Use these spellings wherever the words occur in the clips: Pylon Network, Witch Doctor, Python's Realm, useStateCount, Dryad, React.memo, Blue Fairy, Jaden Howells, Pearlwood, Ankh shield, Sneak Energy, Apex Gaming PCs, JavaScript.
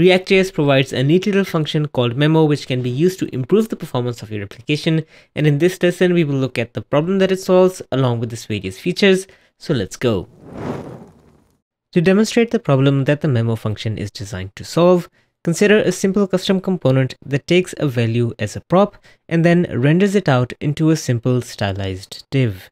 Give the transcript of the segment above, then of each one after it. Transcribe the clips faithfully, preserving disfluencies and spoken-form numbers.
React J S provides a neat little function called memo, which can be used to improve the performance of your application. And in this lesson, we will look at the problem that it solves along with its various features. So let's go. To demonstrate the problem that the memo function is designed to solve, consider a simple custom component that takes a value as a prop and then renders it out into a simple stylized div.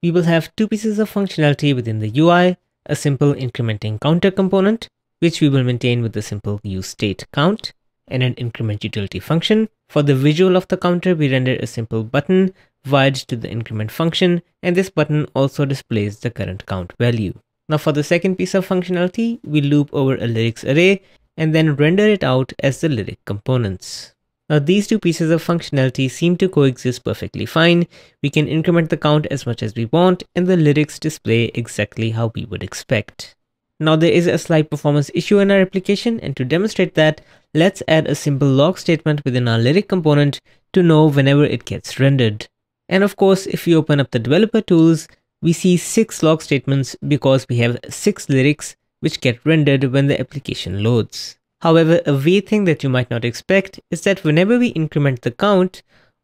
We will have two pieces of functionality within the U I, a simple incrementing counter component, which we will maintain with the simple useStateCount, and an increment utility function. For the visual of the counter, we render a simple button wired to the increment function, and this button also displays the current count value. Now for the second piece of functionality, we loop over a lyrics array and then render it out as the lyric components. Now these two pieces of functionality seem to coexist perfectly fine. We can increment the count as much as we want, and the lyrics display exactly how we would expect. Now there is a slight performance issue in our application, and to demonstrate that, let's add a simple log statement within our lyric component to know whenever it gets rendered. And of course, if we open up the developer tools, we see six log statements because we have six lyrics which get rendered when the application loads. However, a weird thing that you might not expect is that whenever we increment the count,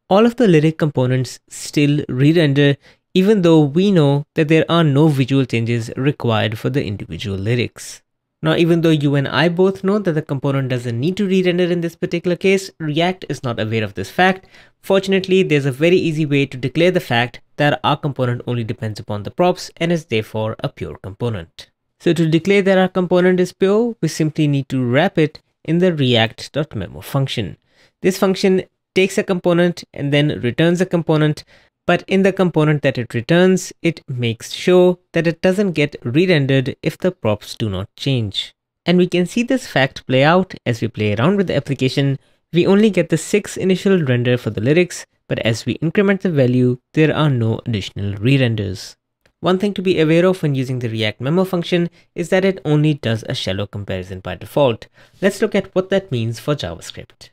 all of the lyric components still re-render, even though we know that there are no visual changes required for the individual lyrics. Now, even though you and I both know that the component doesn't need to re-render in this particular case, React is not aware of this fact. Fortunately, there's a very easy way to declare the fact that our component only depends upon the props and is therefore a pure component. So to declare that our component is pure, we simply need to wrap it in the React.memo function. This function takes a component and then returns a component. But in the component that it returns, it makes sure that it doesn't get re-rendered if the props do not change. And we can see this fact play out as we play around with the application. We only get the six initial render for the lyrics, but as we increment the value, there are no additional re-renders. One thing to be aware of when using the React.memo function is that it only does a shallow comparison by default. Let's look at what that means for JavaScript.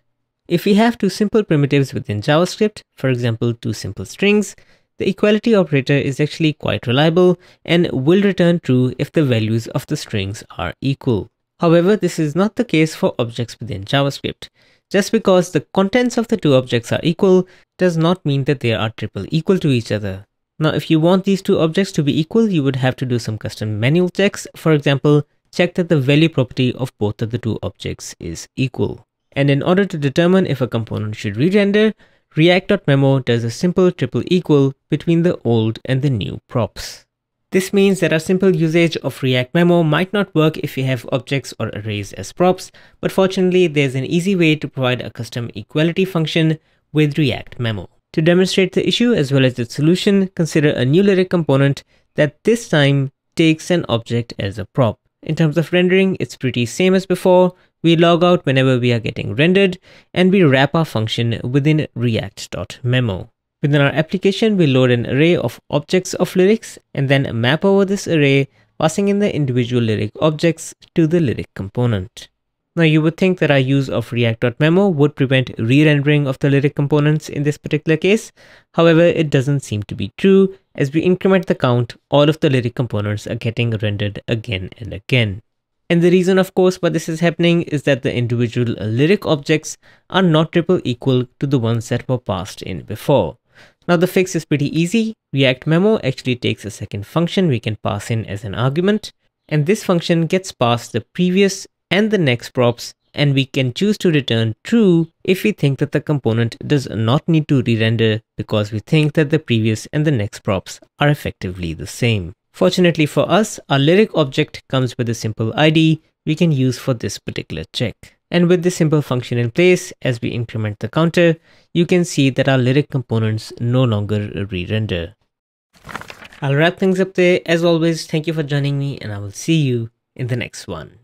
If we have two simple primitives within JavaScript, for example, two simple strings, the equality operator is actually quite reliable and will return true if the values of the strings are equal. However, this is not the case for objects within JavaScript. Just because the contents of the two objects are equal does not mean that they are triple equal to each other. Now, if you want these two objects to be equal, you would have to do some custom manual checks. For example, check that the value property of both of the two objects is equal. And in order to determine if a component should re-render, React.memo does a simple triple equal between the old and the new props. This means that our simple usage of React.memo might not work if we have objects or arrays as props, but fortunately there's an easy way to provide a custom equality function with React.memo. To demonstrate the issue as well as its solution, consider a new lyric component that this time takes an object as a prop. In terms of rendering, it's pretty same as before. We log out whenever we are getting rendered, and we wrap our function within React.memo. Within our application, we load an array of objects of lyrics and then map over this array, passing in the individual lyric objects to the lyric component. Now you would think that our use of React.memo would prevent re-rendering of the lyric components in this particular case. However, it doesn't seem to be true. As we increment the count, all of the lyric components are getting rendered again and again. And the reason, of course, why this is happening is that the individual lyric objects are not triple equal to the ones that were passed in before. Now the fix is pretty easy. React.memo actually takes a second function we can pass in as an argument, and this function gets passed the previous and the next props, and we can choose to return true if we think that the component does not need to re-render because we think that the previous and the next props are effectively the same. Fortunately for us, our lyric object comes with a simple I D we can use for this particular check. And with this simple function in place, as we increment the counter, you can see that our lyric components no longer re-render. I'll wrap things up there. As always, thank you for joining me, and I will see you in the next one.